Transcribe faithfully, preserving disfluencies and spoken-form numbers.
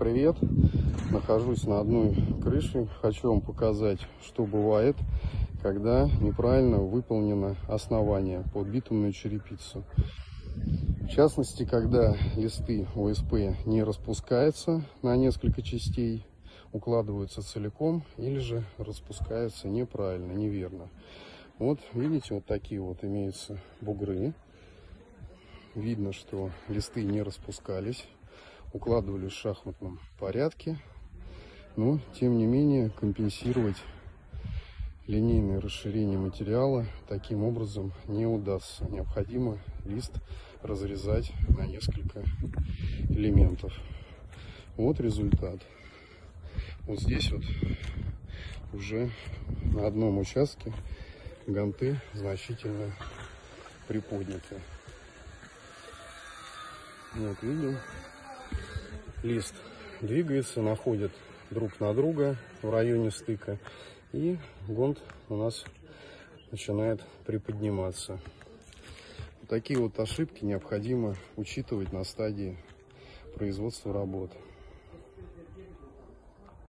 Привет! Нахожусь на одной крыше. Хочу вам показать, что бывает, когда неправильно выполнено основание под битумную черепицу. В частности, когда листы О С П не распускаются на несколько частей, укладываются целиком или же распускаются неправильно, неверно. Вот видите, вот такие вот имеются бугры. Видно, что листы не распускались. Укладывали в шахматном порядке, но тем не менее компенсировать линейное расширение материала таким образом не удастся. Необходимо лист разрезать на несколько элементов. Вот результат. Вот здесь вот уже на одном участке ганты значительно приподняты. Вот видим. Лист двигается, находит друг на друга в районе стыка, и гонт у нас начинает приподниматься. Такие вот ошибки необходимо учитывать на стадии производства работ.